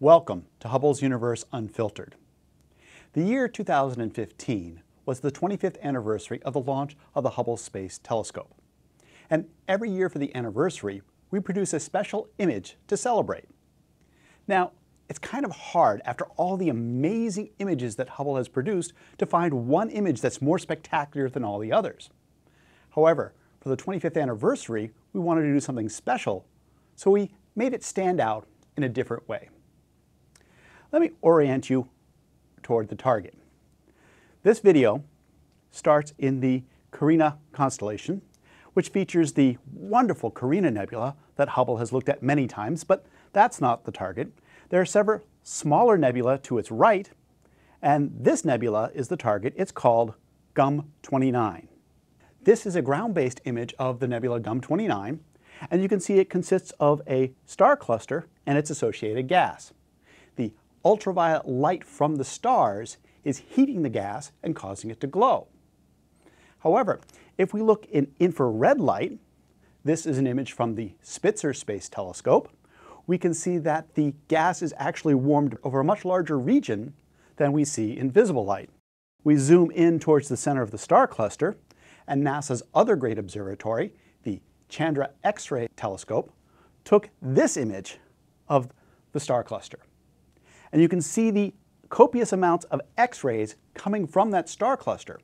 Welcome to Hubble's Universe Unfiltered. The year 2015 was the 25th anniversary of the launch of the Hubble Space Telescope. And every year for the anniversary, we produce a special image to celebrate. Now, it's kind of hard, after all the amazing images that Hubble has produced, to find one image that's more spectacular than all the others. However, for the 25th anniversary, we wanted to do something special, so we made it stand out in a different way. Let me orient you toward the target. This video starts in the Carina constellation, which features the wonderful Carina nebula that Hubble has looked at many times, but that's not the target. There are several smaller nebulae to its right, and this nebula is the target. It's called GUM 29. This is a ground-based image of the nebula GUM 29, and you can see it consists of a star cluster and its associated gas. The ultraviolet light from the stars is heating the gas and causing it to glow. However, if we look in infrared light, this is an image from the Spitzer Space Telescope, we can see that the gas is actually warmed over a much larger region than we see in visible light. We zoom in towards the center of the star cluster, and NASA's other great observatory, the Chandra X-ray Telescope, took this image of the star cluster. And you can see the copious amounts of X-rays coming from that star cluster,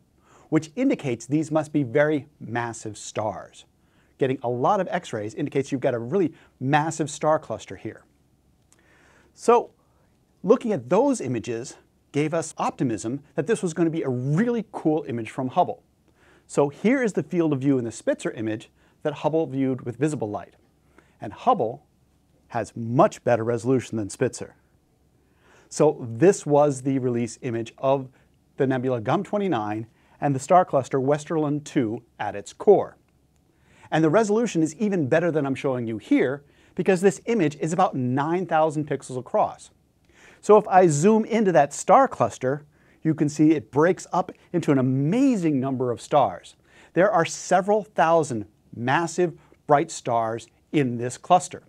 which indicates these must be very massive stars. Getting a lot of X-rays indicates you've got a really massive star cluster here. So looking at those images gave us optimism that this was going to be a really cool image from Hubble. So here is the field of view in the Spitzer image that Hubble viewed with visible light. And Hubble has much better resolution than Spitzer. So this was the release image of the nebula GUM 29 and the star cluster Westerlund 2 at its core. And the resolution is even better than I'm showing you here, because this image is about 9,000 pixels across. So if I zoom into that star cluster, you can see it breaks up into an amazing number of stars. There are several thousand massive bright stars in this cluster.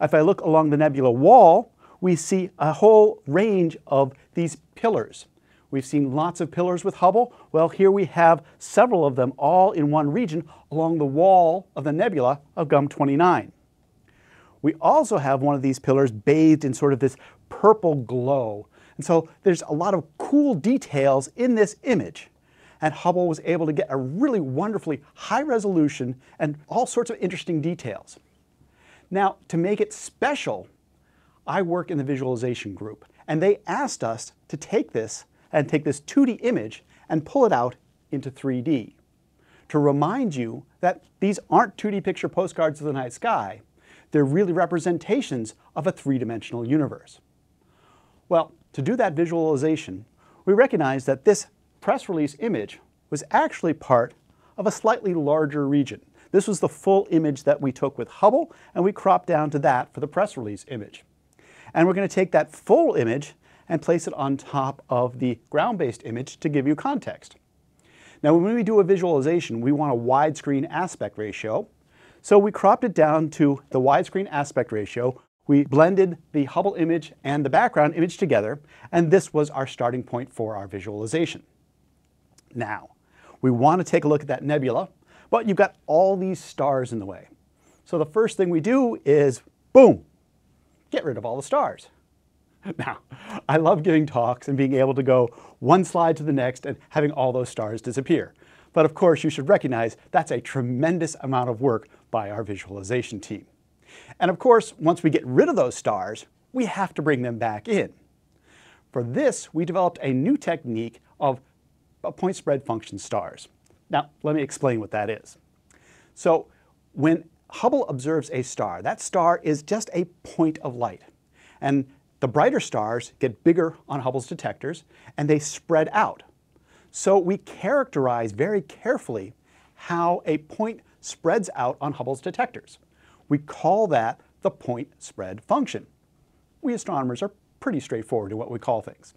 If I look along the nebula wall, we see a whole range of these pillars. We've seen lots of pillars with Hubble. Well, here we have several of them all in one region along the wall of the nebula of GUM 29. We also have one of these pillars bathed in sort of this purple glow. And so there's a lot of cool details in this image. And Hubble was able to get a really wonderfully high resolution and all sorts of interesting details. Now, to make it special, I work in the visualization group, and they asked us to take this 2D image and pull it out into 3D. To remind you that these aren't 2D picture postcards of the night sky, they're really representations of a three-dimensional universe. Well, to do that visualization, we recognize that this press release image was actually part of a slightly larger region. This was the full image that we took with Hubble, and we cropped down to that for the press release image. And we're going to take that full image and place it on top of the ground-based image to give you context. Now, when we do a visualization, we want a widescreen aspect ratio. So we cropped it down to the widescreen aspect ratio. We blended the Hubble image and the background image together, and this was our starting point for our visualization. Now, we want to take a look at that nebula, but you've got all these stars in the way. So the first thing we do is, boom, get rid of all the stars. Now, I love giving talks and being able to go one slide to the next and having all those stars disappear. But of course, you should recognize that's a tremendous amount of work by our visualization team. And of course, once we get rid of those stars, we have to bring them back in. For this, we developed a new technique of point spread function stars. Now, let me explain what that is. So, when Hubble observes a star, that star is just a point of light. And the brighter stars get bigger on Hubble's detectors, and they spread out. So we characterize very carefully how a point spreads out on Hubble's detectors. We call that the point spread function. We astronomers are pretty straightforward in what we call things.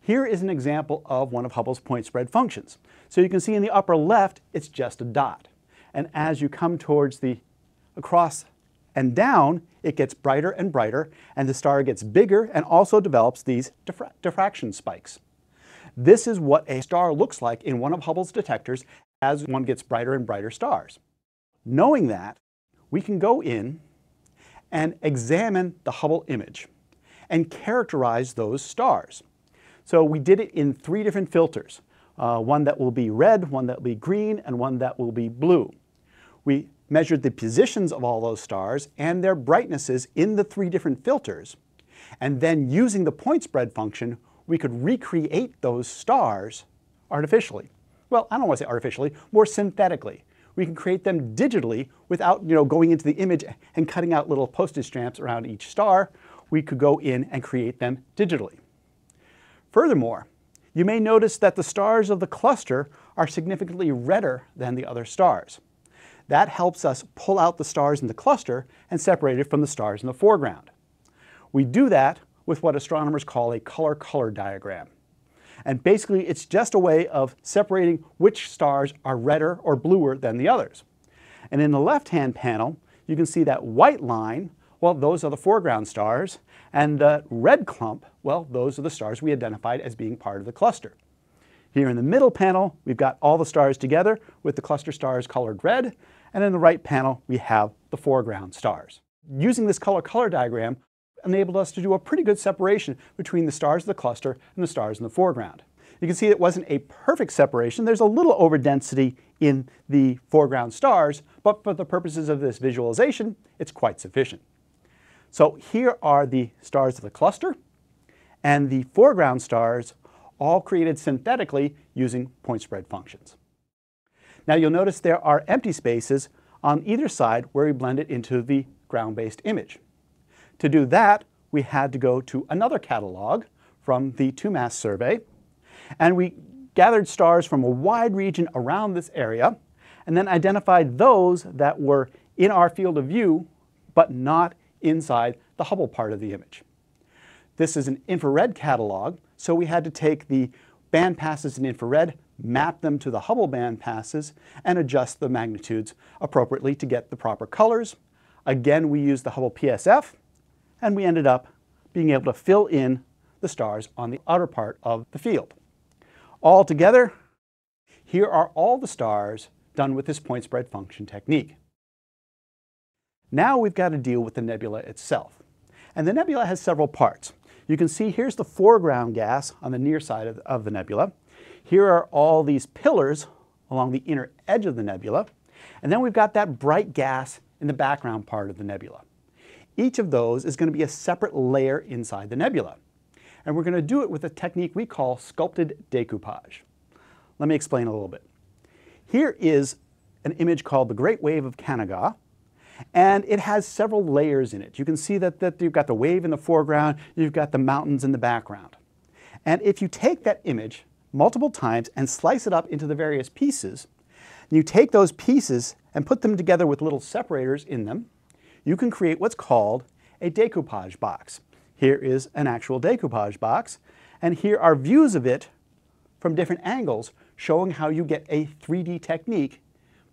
Here is an example of one of Hubble's point spread functions. So you can see in the upper left, it's just a dot. And as you come towards across and down, it gets brighter and brighter, and the star gets bigger and also develops these diffraction spikes. This is what a star looks like in one of Hubble's detectors as one gets brighter and brighter stars. Knowing that, we can go in and examine the Hubble image and characterize those stars. So we did it in three different filters, one that will be red, one that will be green, and one that will be blue. We measured the positions of all those stars and their brightnesses in the three different filters, and then using the point spread function, we could recreate those stars artificially. Well, I don't want to say artificially, more synthetically. We can create them digitally without, going into the image and cutting out little postage stamps around each star. We could go in and create them digitally. Furthermore, you may notice that the stars of the cluster are significantly redder than the other stars. That helps us pull out the stars in the cluster and separate it from the stars in the foreground. We do that with what astronomers call a color-color diagram. And basically, it's just a way of separating which stars are redder or bluer than the others. And in the left-hand panel, you can see that white line, well, those are the foreground stars, and the red clump, well, those are the stars we identified as being part of the cluster. Here in the middle panel, we've got all the stars together with the cluster stars colored red, and in the right panel, we have the foreground stars. Using this color-color diagram enabled us to do a pretty good separation between the stars of the cluster and the stars in the foreground. You can see it wasn't a perfect separation. There's a little overdensity in the foreground stars, but for the purposes of this visualization, it's quite sufficient. So here are the stars of the cluster and the foreground stars, all created synthetically using point spread functions. Now you'll notice there are empty spaces on either side where we blend it into the ground-based image. To do that, we had to go to another catalog from the 2MASS survey, and we gathered stars from a wide region around this area, and then identified those that were in our field of view, but not inside the Hubble part of the image. This is an infrared catalog, so we had to take the band passes in infrared, map them to the Hubble band passes, and adjust the magnitudes appropriately to get the proper colors. Again, we used the Hubble PSF, and we ended up being able to fill in the stars on the outer part of the field. All together, here are all the stars done with this point spread function technique. Now we've got to deal with the nebula itself. And the nebula has several parts. You can see here's the foreground gas on the near side of the nebula. Here are all these pillars along the inner edge of the nebula. And then we've got that bright gas in the background part of the nebula. Each of those is going to be a separate layer inside the nebula. And we're going to do it with a technique we call sculpted decoupage. Let me explain a little bit. Here is an image called the Great Wave of Kanagawa, and it has several layers in it. You can see that you've got the wave in the foreground, you've got the mountains in the background. And if you take that image multiple times and slice it up into the various pieces, you take those pieces and put them together with little separators in them, you can create what's called a decoupage box. Here is an actual decoupage box, and here are views of it from different angles showing how you get a 3D technique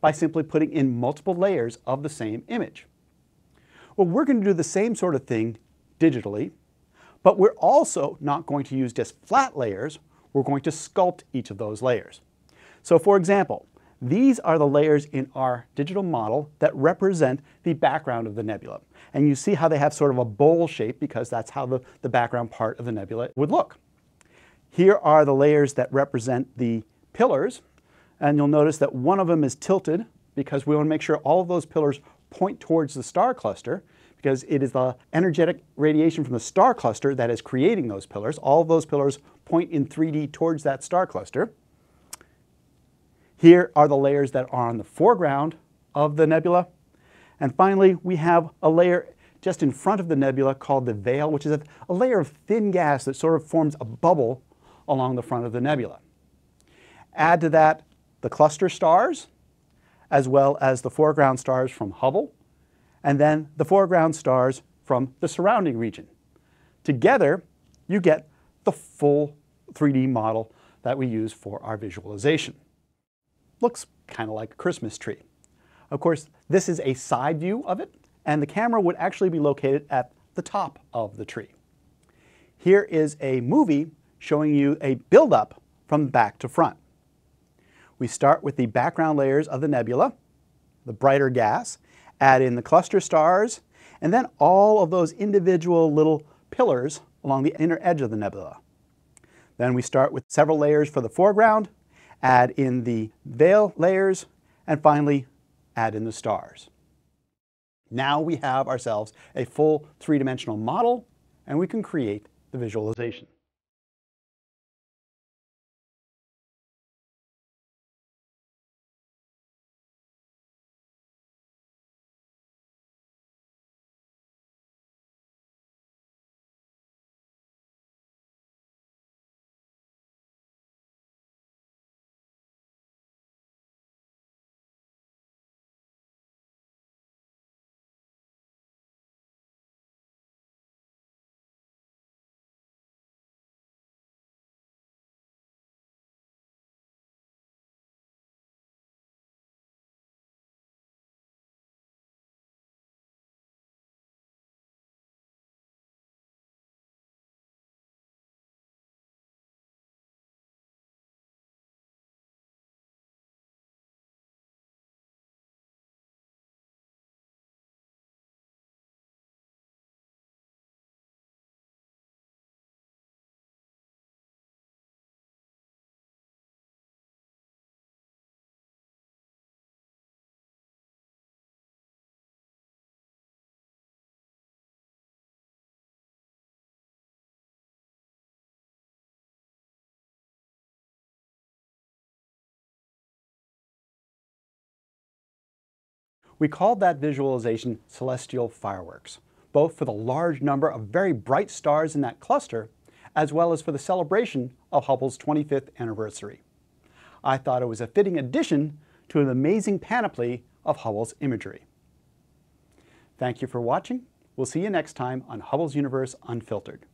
by simply putting in multiple layers of the same image. Well, we're going to do the same sort of thing digitally, but we're also not going to use just flat layers, we're going to sculpt each of those layers. So for example, these are the layers in our digital model that represent the background of the nebula. And you see how they have sort of a bowl shape because that's how the background part of the nebula would look. Here are the layers that represent the pillars. And you'll notice that one of them is tilted because we want to make sure all of those pillars point towards the star cluster because it is the energetic radiation from the star cluster that is creating those pillars. All of those pillars point in 3D towards that star cluster. Here are the layers that are on the foreground of the nebula. And finally, we have a layer just in front of the nebula called the veil, which is a layer of thin gas that sort of forms a bubble along the front of the nebula. Add to that the cluster stars, as well as the foreground stars from Hubble, and then the foreground stars from the surrounding region. Together, you get the full 3D model that we use for our visualization. Looks kind of like a Christmas tree. Of course, this is a side view of it, and the camera would actually be located at the top of the tree. Here is a movie showing you a buildup from back to front. We start with the background layers of the nebula, the brighter gas, add in the cluster stars, and then all of those individual little pillars along the inner edge of the nebula. Then we start with several layers for the foreground, add in the veil layers, and finally add in the stars. Now we have ourselves a full three-dimensional model, and we can create the visualization. We called that visualization Celestial Fireworks, both for the large number of very bright stars in that cluster, as well as for the celebration of Hubble's 25th anniversary. I thought it was a fitting addition to an amazing panoply of Hubble's imagery. Thank you for watching. We'll see you next time on Hubble's Universe Unfiltered.